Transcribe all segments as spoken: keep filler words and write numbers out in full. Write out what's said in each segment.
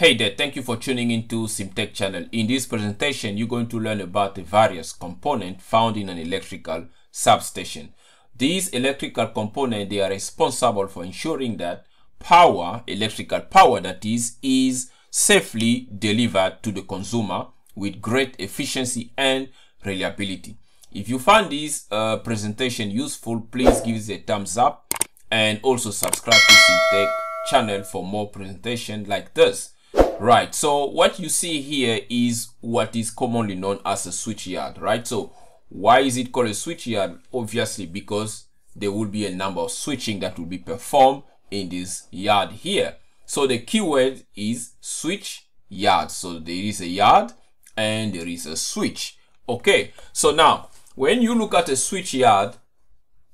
Hey there, thank you for tuning into C M T E Q channel. In this presentation, you're going to learn about the various components found in an electrical substation. These electrical components, they are responsible for ensuring that power, electrical power that is, is safely delivered to the consumer with great efficiency and reliability. If you found this uh, presentation useful, please give it a thumbs up and also subscribe to C M T E Q channel for more presentations like this. Right, so what you see here is what is commonly known as a switchyard, right? So why is it called a switchyard? Obviously, because there will be a number of switching that will be performed in this yard here. So the keyword is switchyard. So there is a yard and there is a switch. Okay, so now when you look at a switchyard,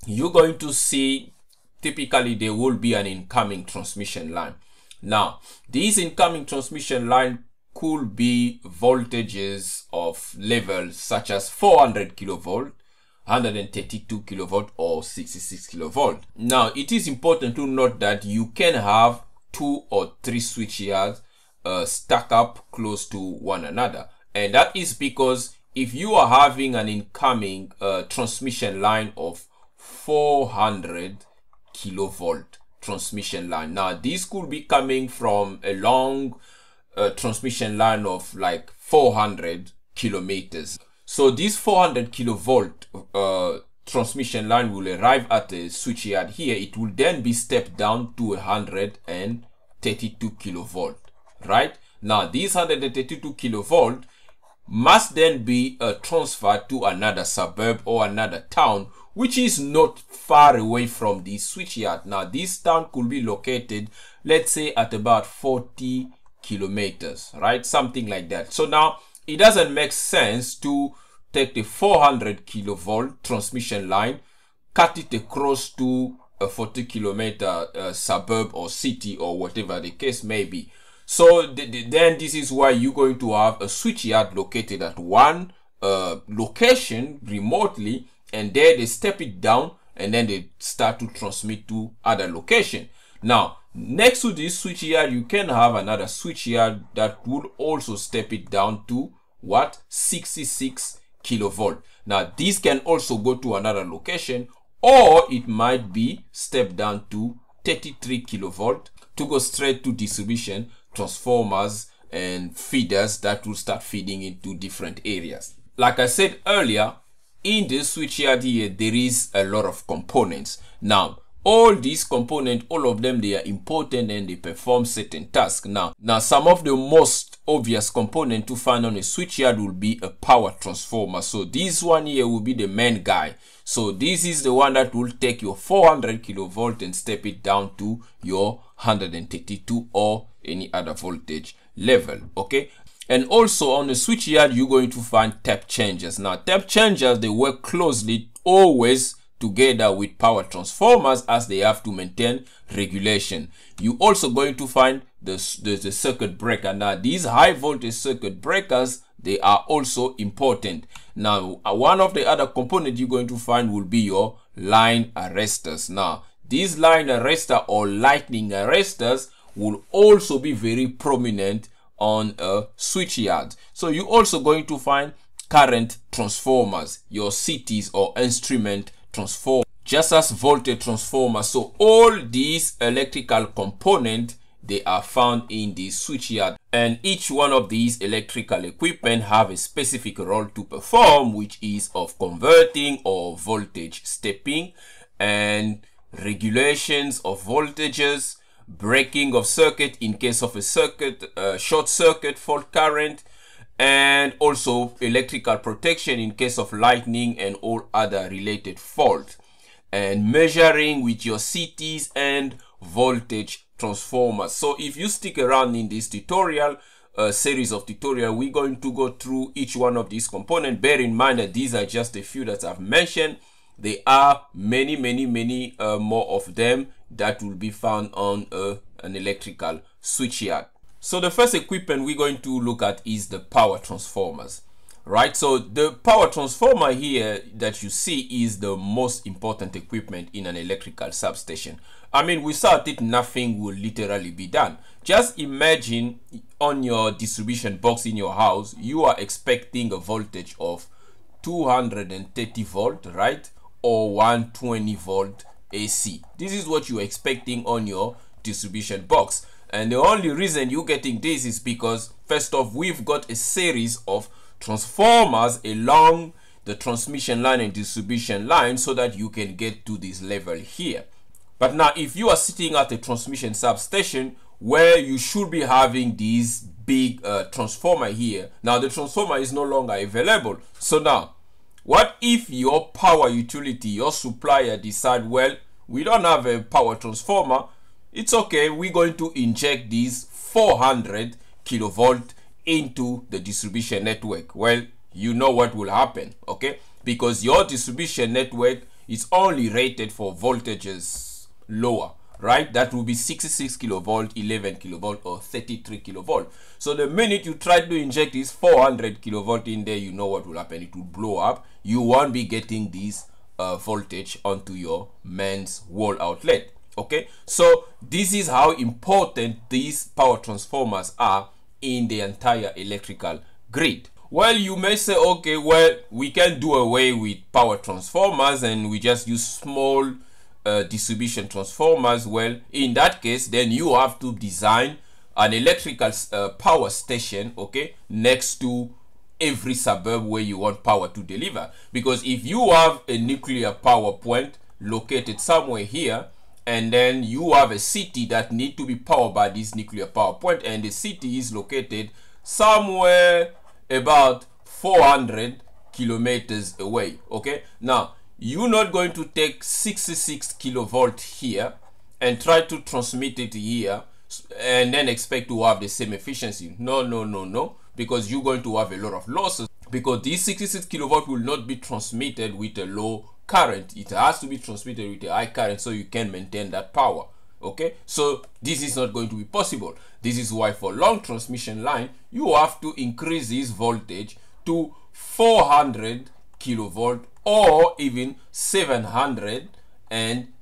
you're going to see typically there will be an incoming transmission line. Now, these incoming transmission line could be voltages of levels such as four hundred kilovolt, one hundred thirty-two kilovolt, or sixty-six kilovolt. Now, it is important to note that you can have two or three switchyards uh, stack up close to one another. And that is because if you are having an incoming uh, transmission line of four hundred kilovolt, transmission line. Now, this could be coming from a long uh, transmission line of like four hundred kilometers. So this four hundred kilovolt uh, transmission line will arrive at a switchyard here. It will then be stepped down to one hundred thirty-two kilovolt, right? Now, this one hundred thirty-two kilovolt must then be uh, transferred to another suburb or another town, which is not far away from the switchyard. Now, this town could be located, let's say, at about forty kilometers, right? Something like that. So now, it doesn't make sense to take the four hundred kilovolt transmission line, cut it across to a forty kilometer uh, suburb or city or whatever the case may be. So th th then this is why you're going to have a switchyard located at one uh, location remotely, and there they step it down and then they start to transmit to other location. Now, next to this switchyard, you can have another switchyard that will also step it down to what? sixty-six kilovolt. Now, this can also go to another location, or it might be stepped down to thirty-three kilovolt to go straight to distribution transformers and feeders that will start feeding into different areas. Like I said earlier, in this switchyard here, there is a lot of components. Now, all these components, all of them, they are important and they perform certain tasks. Now, now some of the most obvious component to find on a switchyard will be a power transformer. So this one here will be the main guy. So this is the one that will take your four hundred kilovolt and step it down to your one hundred thirty-two or any other voltage level, okay? And also on the switchyard, you're going to find tap changers. Now, tap changers, they work closely always together with power transformers as they have to maintain regulation. You're also going to find the, the, the circuit breaker. Now, these high voltage circuit breakers, they are also important. Now, one of the other components you're going to find will be your line arresters. Now, these line arrester or lightning arresters will also be very prominent on a switchyard. So you're also going to find current transformers, your C Ts or instrument transformers, just as voltage transformers. So all these electrical components, they are found in the switchyard, and each one of these electrical equipment have a specific role to perform, which is of converting or voltage stepping and regulations of voltages, breaking of circuit in case of a circuit, uh, short circuit, fault current, and also electrical protection in case of lightning and all other related fault, and measuring with your C Ts and voltage transformers. So if you stick around in this tutorial, uh, series of tutorial, we're going to go through each one of these components. Bear in mind that these are just a few that I've mentioned. There are many, many, many uh, more of them that will be found on uh, an electrical switchyard. So the first equipment we're going to look at is the power transformers, right? So the power transformer here that you see is the most important equipment in an electrical substation. I mean, without it, nothing will literally be done. Just imagine on your distribution box in your house, you are expecting a voltage of two hundred thirty volt, right, or one hundred twenty volt A C. This is what you are expecting on your distribution box, and the only reason you're getting this is because, first off, we've got a series of transformers along the transmission line and distribution line so that you can get to this level here. But now if you are sitting at a transmission substation where you should be having this big uh, transformer here, now the transformer is no longer available. So now what if your power utility, your supplier, decide, well, we don't have a power transformer, it's okay, we're going to inject these four hundred kilovolt into the distribution network. Well, you know what will happen, okay? Because your distribution network is only rated for voltages lower, right? That will be sixty-six kilovolt, eleven kilovolt, or thirty-three kilovolt. So the minute you try to inject this four hundred kilovolt in there, you know what will happen. It will blow up. You won't be getting this uh, voltage onto your mains wall outlet, okay? So this is how important these power transformers are in the entire electrical grid. Well, you may say, okay, well, we can do away with power transformers and we just use small uh, distribution transformers. Well, in that case, then you have to design an electrical uh, power station, okay, next to every suburb where you want power to deliver. Because if you have a nuclear power plant located somewhere here, and then you have a city that need to be powered by this nuclear power plant, and the city is located somewhere about four hundred kilometers away, okay? Now you're not going to take sixty-six kilovolt here and try to transmit it here and then expect to have the same efficiency. No no no no, because you're going to have a lot of losses, because these sixty-six kilovolt will not be transmitted with a low current. It has to be transmitted with a high current so you can maintain that power, okay? So this is not going to be possible. This is why for long transmission line you have to increase this voltage to four hundred kilovolt or even seven hundred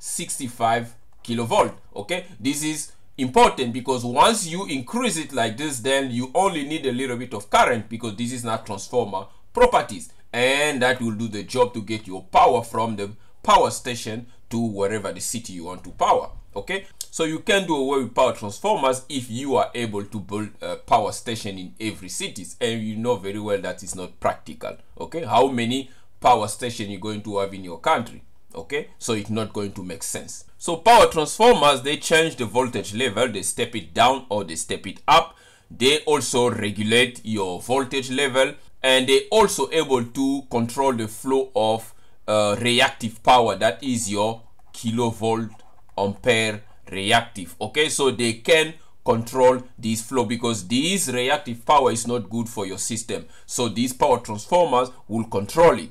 sixty-five kilovolt, okay? This is important because once you increase it like this, then you only need a little bit of current, because this is not transformer properties, and that will do the job to get your power from the power station to wherever the city you want to power, okay? So you can do away with power transformers if you are able to build a power station in every cities, and you know very well that is not practical, okay? How many power stations you're going to have in your country, okay? So it's not going to make sense. So power transformers, they change the voltage level, they step it down or they step it up. They also regulate your voltage level, and they also able to control the flow of uh, reactive power, that is your kilovolt ampere reactive, okay? So they can control this flow, because this reactive power is not good for your system, so these power transformers will control it.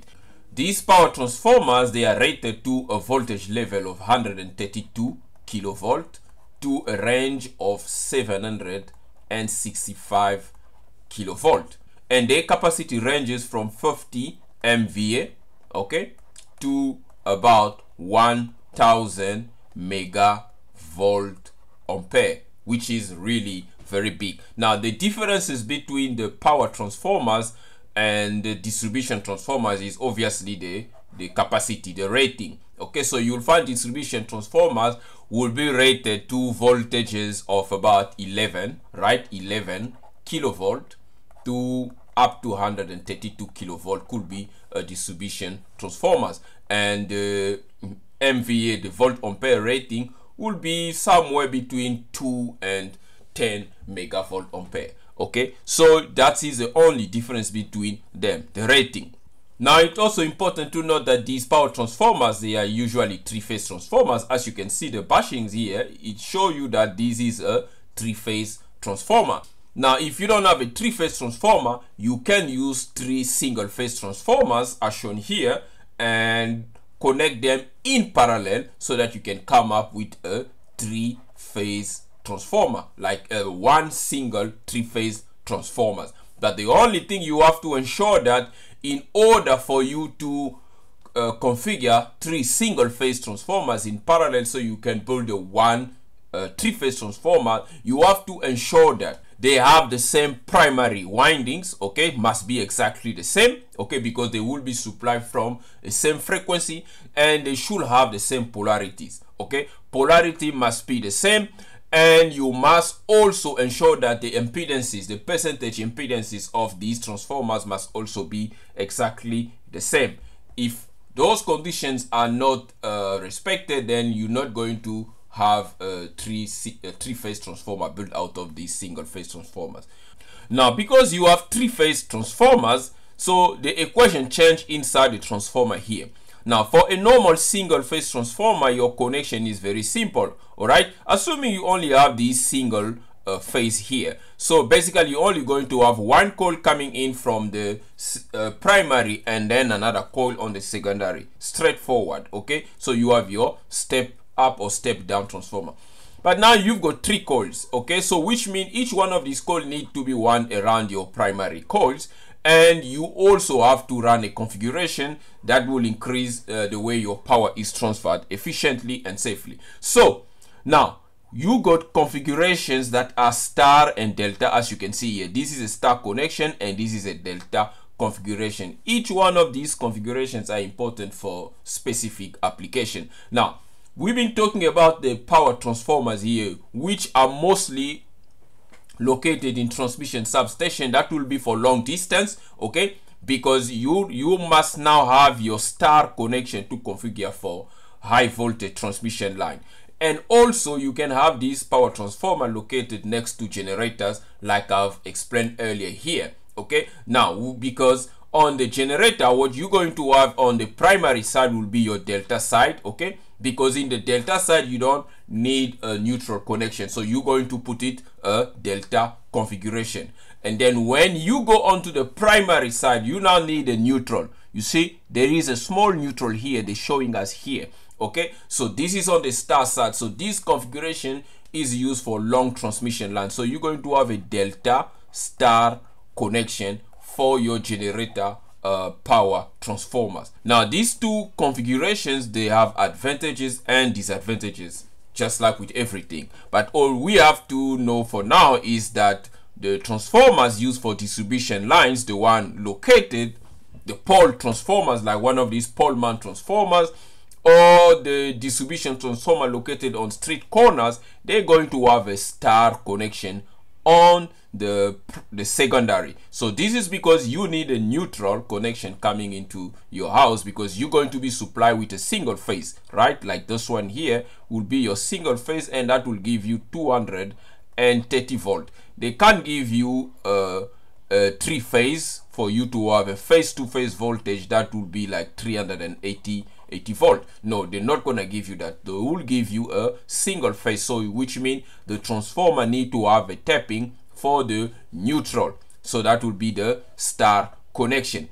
These power transformers, they are rated to a voltage level of one hundred thirty-two kilovolt to a range of seven hundred sixty-five kilovolt, and their capacity ranges from fifty M V A, okay, to about one thousand megavolt ampere, which is really very big. Now the differences between the power transformers and the distribution transformers is obviously the the capacity, the rating, okay? So you'll find distribution transformers will be rated to voltages of about eleven, right, eleven kilovolt to up to one hundred thirty-two kilovolt could be a distribution transformers, and the uh, M V A, the volt ampere rating, will be somewhere between two and ten megavolt ampere, okay? So that is the only difference between them, the rating. Now it's also important to note that these power transformers, they are usually three-phase transformers. As you can see the bushings here, it shows you that this is a three-phase transformer. Now if you don't have a three-phase transformer, you can use three single-phase transformers as shown here and connect them in parallel so that you can come up with a three-phase transformer, like a one single three-phase transformer. But the only thing you have to ensure that in order for you to uh, configure three single-phase transformers in parallel so you can build a one uh, three-phase transformer, you have to ensure that they have the same primary windings, okay, must be exactly the same, okay, because they will be supplied from the same frequency, and they should have the same polarities, okay. Polarity must be the same, and you must also ensure that the impedances, the percentage impedances of these transformers must also be exactly the same. If those conditions are not uh, respected, then you're not going to have a three a three phase transformer built out of these single phase transformers. Now, because you have three phase transformers, so the equation change inside the transformer here. Now, for a normal single phase transformer, your connection is very simple. All right, assuming you only have these single uh, phase here, so basically you're only going to have one coil coming in from the uh, primary and then another coil on the secondary. Straightforward, okay? So you have your step up or step down transformer. But now you've got three coils, okay? So which means each one of these coils need to be one around your primary coils, and you also have to run a configuration that will increase uh, the way your power is transferred efficiently and safely. So now you got configurations that are star and delta. As you can see here, this is a star connection and this is a delta configuration. Each one of these configurations are important for specific application. Now, we've been talking about the power transformers here, which are mostly located in transmission substation. That will be for long distance, okay? Because you you must now have your star connection to configure for high voltage transmission line. And also you can have this power transformer located next to generators, like I've explained earlier here, okay? Now, because on the generator, what you're going to have on the primary side will be your delta side, okay? Because in the delta side, you don't need a neutral connection. So you're going to put it a delta configuration. And then when you go onto the primary side, you now need a neutral. You see, there is a small neutral here. They're showing us here, okay? So this is on the star side. So this configuration is used for long transmission line. So you're going to have a delta star connection for your generator uh, power transformers. Now, these two configurations, they have advantages and disadvantages, just like with everything. But all we have to know for now is that the transformers used for distribution lines, the one located, the pole transformers, like one of these poleman transformers, or the distribution transformer located on street corners, they're going to have a star connection on the the secondary. So this is because you need a neutral connection coming into your house, because you're going to be supplied with a single phase, right? Like this one here will be your single phase, and that will give you two hundred thirty volt. They can't give you a, a three phase for you to have a phase to phase voltage that will be like three hundred eighty volt. No, they're not gonna give you that. They will give you a single phase, so which means the transformer need to have a tapping for the neutral. So that will be the star connection,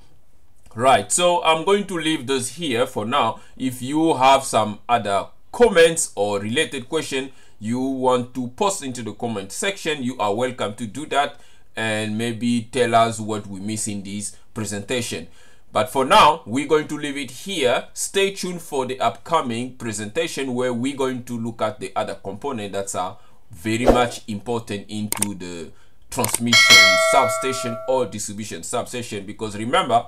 right? So I'm going to leave this here for now. If you have some other comments or related question you want to post into the comment section, you are welcome to do that, and maybe tell us what we miss in this presentation. But for now, we're going to leave it here. Stay tuned for the upcoming presentation, where we're going to look at the other component that are very much important into the transmission substation or distribution substation. Because remember,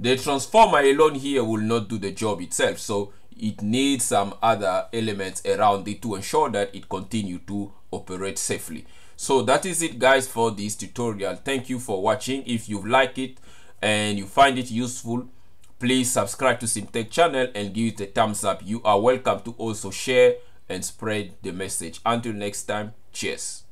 the transformer alone here will not do the job itself. So it needs some other elements around it to ensure that it continue to operate safely. So that is it, guys, for this tutorial. Thank you for watching. If you like it and you find it useful, please subscribe to C M T E Q channel and give it a thumbs up. You are welcome to also share and spread the message. Until next time, cheers.